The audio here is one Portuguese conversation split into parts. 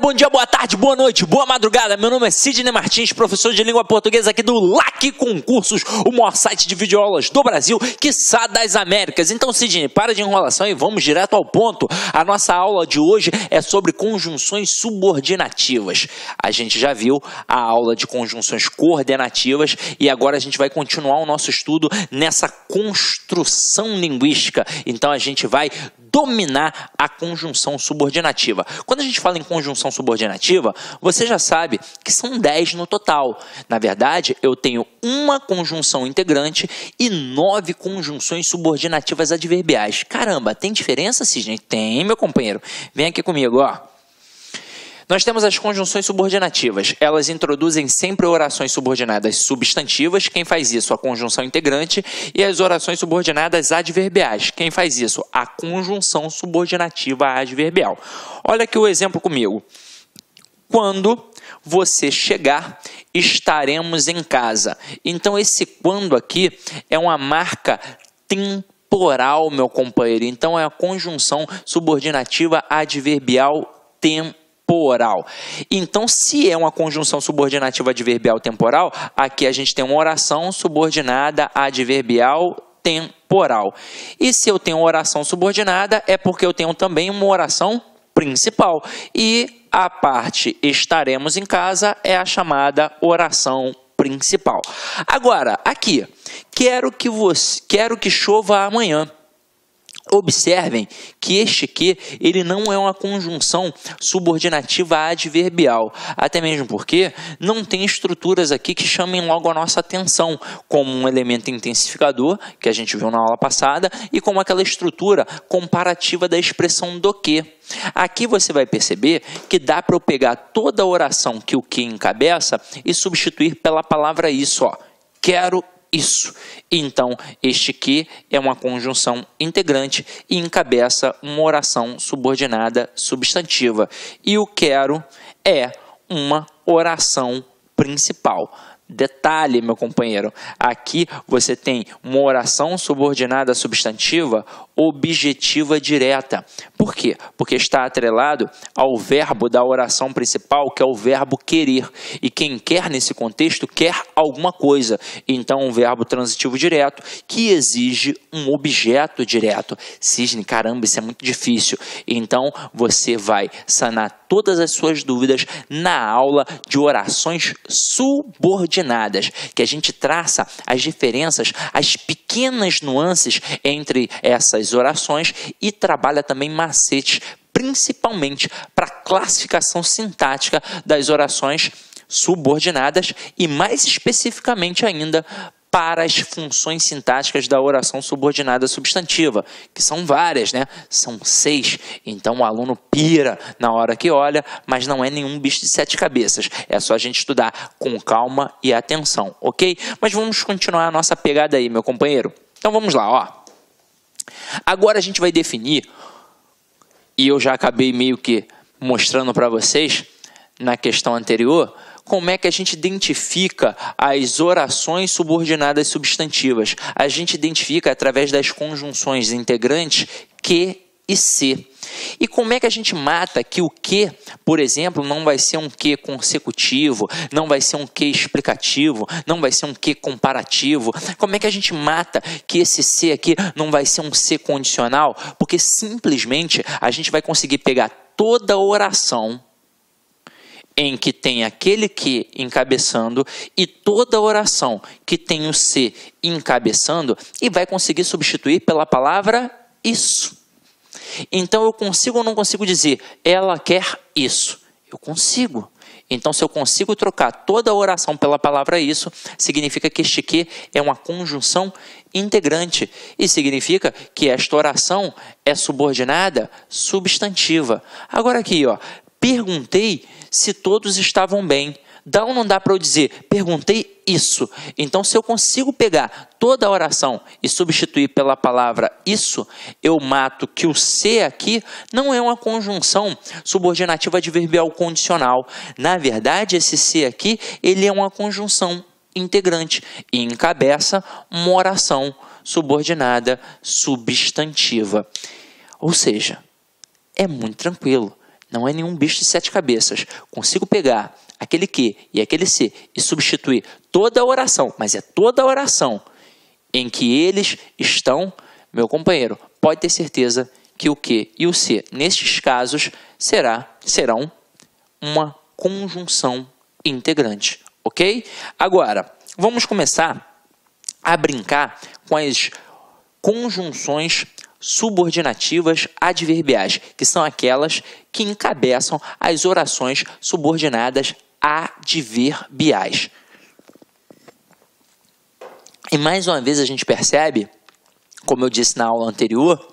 bom dia, boa tarde, boa noite, boa madrugada. Meu nome é Sidney Martins, professor de língua portuguesa aqui do LAC Concursos, o maior site de videoaulas do Brasil, quiçá das Américas. Então, Sidney, para de enrolação e vamos direto ao ponto. A nossa aula de hoje é sobre conjunções subordinativas. A gente já viu a aula de conjunções coordenativas e agora a gente vai continuar o nosso estudo nessa construção linguística. Então, a gente vai dominar a conjunção subordinativa. Quando a gente fala em conjunção subordinativa, você já sabe que são 10 no total. Na verdade, eu tenho uma conjunção integrante e 9 conjunções subordinativas adverbiais. Caramba, tem diferença, Sidney? Tem, meu companheiro. Vem aqui comigo, ó. Nós temos as conjunções subordinativas. Elas introduzem sempre orações subordinadas substantivas. Quem faz isso? A conjunção integrante. E as orações subordinadas adverbiais. Quem faz isso? A conjunção subordinativa adverbial. Olha aqui o exemplo comigo. Quando você chegar, estaremos em casa. Então, esse quando aqui é uma marca temporal, meu companheiro. Então, é a conjunção subordinativa adverbial temporal. Então, se é uma conjunção subordinativa adverbial temporal, aqui a gente tem uma oração subordinada adverbial temporal. E se eu tenho uma oração subordinada, é porque eu tenho também uma oração principal. E a parte estaremos em casa é a chamada oração principal. Agora, aqui, quero que chova amanhã. Observem que este que, ele não é uma conjunção subordinativa adverbial, até mesmo porque não tem estruturas aqui que chamem logo a nossa atenção, como um elemento intensificador, que a gente viu na aula passada, e como aquela estrutura comparativa da expressão do que. Aqui você vai perceber que dá para eu pegar toda a oração que o que encabeça e substituir pela palavra isso, ó, quero isso. Então, este que é uma conjunção integrante e encabeça uma oração subordinada substantiva. E o quero é uma oração principal. Detalhe, meu companheiro, aqui você tem uma oração subordinada substantiva objetiva direta. Por quê? Porque está atrelado ao verbo da oração principal, que é o verbo querer. E quem quer nesse contexto quer alguma coisa. Então, um verbo transitivo direto que exige um objeto direto. Sidney, caramba, isso é muito difícil. Então, você vai sanar todas as suas dúvidas na aula de orações subordinadas, que a gente traça as diferenças, as pequenas nuances entre essas orações e trabalha também macetes, principalmente para a classificação sintática das orações subordinadas e mais especificamente ainda para as funções sintáticas da oração subordinada substantiva, que são várias, né? São 6. Então, o aluno pira na hora que olha, mas não é nenhum bicho de 7 cabeças. É só a gente estudar com calma e atenção, ok? Mas vamos continuar a nossa pegada aí, meu companheiro. Então, vamos lá, ó. Agora a gente vai definir, e eu já acabei meio que mostrando para vocês na questão anterior, como é que a gente identifica as orações subordinadas substantivas? A gente identifica através das conjunções integrantes que e se. E como é que a gente mata que o que, por exemplo, não vai ser um que consecutivo, não vai ser um que explicativo, não vai ser um que comparativo? Como é que a gente mata que esse se aqui não vai ser um se condicional? Porque simplesmente a gente vai conseguir pegar toda a oração em que tem aquele que encabeçando e toda oração que tem o se encabeçando e vai conseguir substituir pela palavra isso. Então, eu consigo ou não consigo dizer, ela quer isso? Eu consigo. Então, se eu consigo trocar toda a oração pela palavra isso, significa que este que é uma conjunção integrante e significa que esta oração é subordinada substantiva. Agora aqui, ó, perguntei se todos estavam bem. Dá ou não dá para eu dizer, perguntei isso? Então, se eu consigo pegar toda a oração e substituir pela palavra isso, eu mato que o se aqui não é uma conjunção subordinativa adverbial condicional. Na verdade, esse se aqui, ele é uma conjunção integrante e encabeça uma oração subordinada substantiva. Ou seja, é muito tranquilo. não é nenhum bicho de sete cabeças. Consigo pegar aquele que e aquele se e substituir toda a oração, mas é toda a oração em que eles estão, meu companheiro, pode ter certeza que o que e o se, nestes casos, serão uma conjunção integrante, ok? Agora, vamos começar a brincar com as conjunções subordinativas adverbiais, que são aquelas que encabeçam as orações subordinadas adverbiais. E mais uma vez a gente percebe, como eu disse na aula anterior,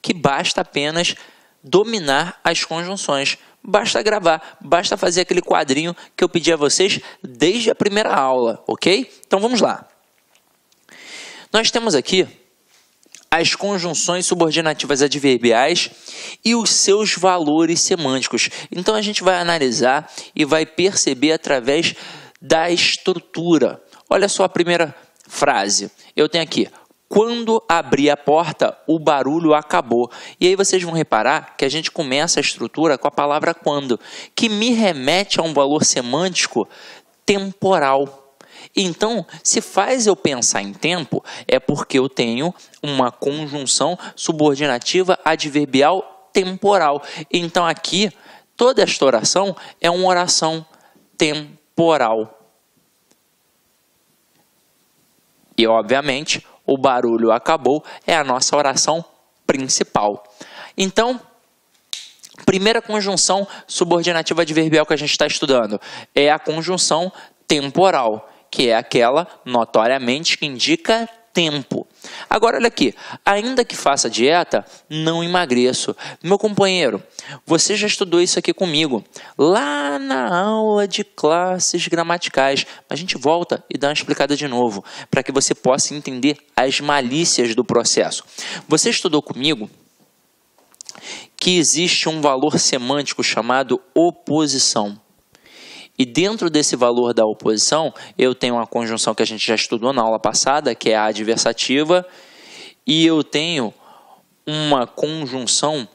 que basta apenas dominar as conjunções. Basta gravar, basta fazer aquele quadrinho que eu pedi a vocês desde a primeira aula, ok? Então vamos lá. Nós temos aqui as conjunções subordinativas adverbiais e os seus valores semânticos. Então a gente vai analisar e vai perceber através da estrutura. Olha só a primeira frase. Eu tenho aqui: quando abri a porta, o barulho acabou. E aí vocês vão reparar que a gente começa a estrutura com a palavra quando, que me remete a um valor semântico temporal. Então, se faz eu pensar em tempo, é porque eu tenho uma conjunção subordinativa adverbial temporal. Então, aqui, toda esta oração é uma oração temporal. E, obviamente, o barulho acabou é a nossa oração principal. Então, primeira conjunção subordinativa adverbial que a gente está estudando é a conjunção temporal, que é aquela, notoriamente, que indica tempo. Agora, olha aqui, ainda que faça dieta, não emagreço. Meu companheiro, você já estudou isso aqui comigo, lá na aula de classes gramaticais. A gente volta e dá uma explicada de novo, para que você possa entender as malícias do processo. Você estudou comigo que existe um valor semântico chamado oposição. E dentro desse valor da oposição, eu tenho uma conjunção que a gente já estudou na aula passada, que é a adversativa, e eu tenho uma conjunção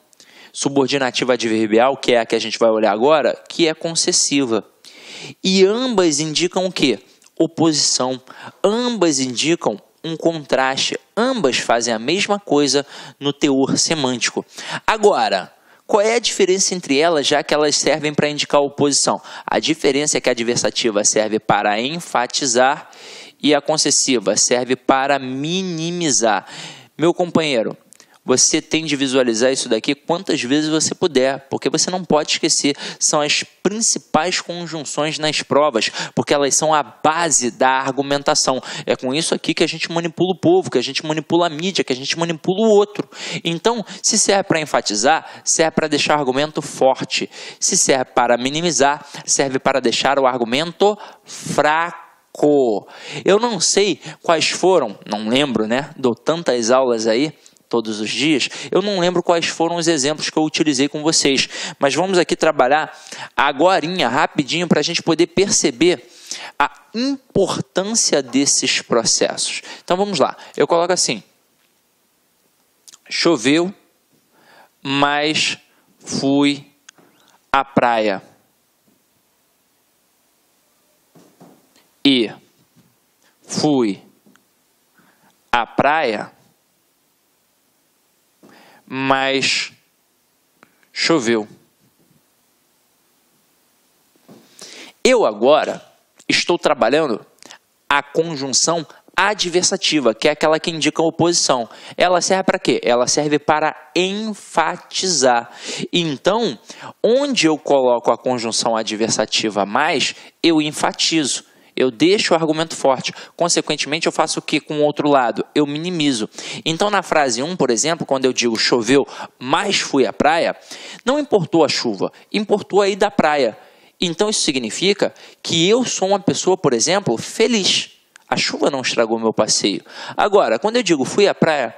subordinativa adverbial, que é a que a gente vai olhar agora, que é concessiva. E ambas indicam o quê? Oposição. Ambas indicam um contraste. Ambas fazem a mesma coisa no teor semântico. Agora, qual é a diferença entre elas, já que elas servem para indicar a oposição? A diferença é que a adversativa serve para enfatizar e a concessiva serve para minimizar. Meu companheiro, você tem de visualizar isso daqui quantas vezes você puder, porque você não pode esquecer. São as principais conjunções nas provas, porque elas são a base da argumentação. É com isso aqui que a gente manipula o povo, que a gente manipula a mídia, que a gente manipula o outro. Então, se serve para enfatizar, serve para deixar o argumento forte. Se serve para minimizar, serve para deixar o argumento fraco. Eu não sei quais foram, não lembro, né? Dou tantas aulas aí, todos os dias, eu não lembro quais foram os exemplos que eu utilizei com vocês, mas vamos aqui trabalhar agorinha, rapidinho, para a gente poder perceber a importância desses processos. Então vamos lá, eu coloco assim: choveu, mas fui à praia. E fui à praia, mas choveu. Eu agora estou trabalhando a conjunção adversativa, que é aquela que indica a oposição. Ela serve para quê? Ela serve para enfatizar. Então, onde eu coloco a conjunção adversativa mais, eu enfatizo. Eu deixo o argumento forte. Consequentemente, eu faço o que com o outro lado? Eu minimizo. Então, na frase 1, por exemplo, quando eu digo choveu, mas fui à praia, não importou a chuva, importou a ida da praia. Então, isso significa que eu sou uma pessoa, por exemplo, feliz. A chuva não estragou meu passeio. Agora, quando eu digo fui à praia,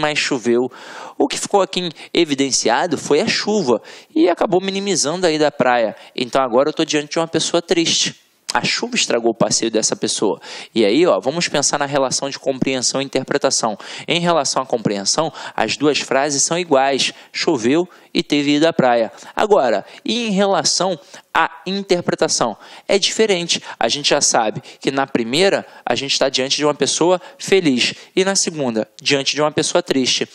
mas choveu, o que ficou aqui evidenciado foi a chuva e acabou minimizando a ida da praia. Então, agora eu estou diante de uma pessoa triste. a chuva estragou o passeio dessa pessoa. E aí, ó, vamos pensar na relação de compreensão e interpretação. Em relação à compreensão, as duas frases são iguais, choveu e teve ido à praia. Agora, e em relação à interpretação? É diferente. A gente já sabe que na primeira, a gente está diante de uma pessoa feliz e na segunda, diante de uma pessoa triste.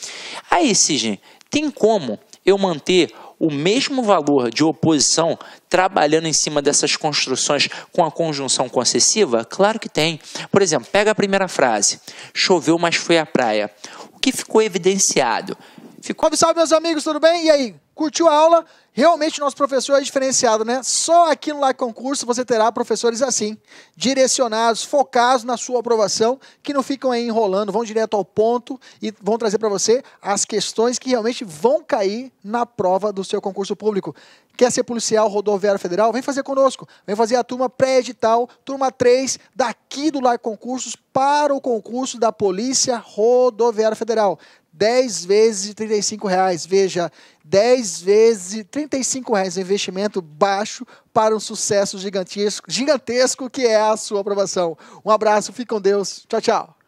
Aí, Sidney, tem como eu manter o mesmo valor de oposição trabalhando em cima dessas construções com a conjunção concessiva? Claro que tem. Por exemplo, pega a primeira frase, choveu, mas foi à praia. O que ficou evidenciado? Ficou... Salve, meus amigos, tudo bem? E aí, curtiu a aula? Realmente o nosso professor é diferenciado, né? Só aqui no LAC Concursos você terá professores assim, direcionados, focados na sua aprovação, que não ficam aí enrolando, vão direto ao ponto e vão trazer para você as questões que realmente vão cair na prova do seu concurso público. Quer ser policial rodoviário federal? Vem fazer conosco. Vem fazer a turma pré-edital, turma 3, daqui do LAC Concursos para o concurso da Polícia Rodoviária Federal. 10 vezes de R$35, veja, 10 vezes de R$35, um investimento baixo para um sucesso gigantesco que é a sua aprovação. Um abraço, fique com Deus, tchau, tchau.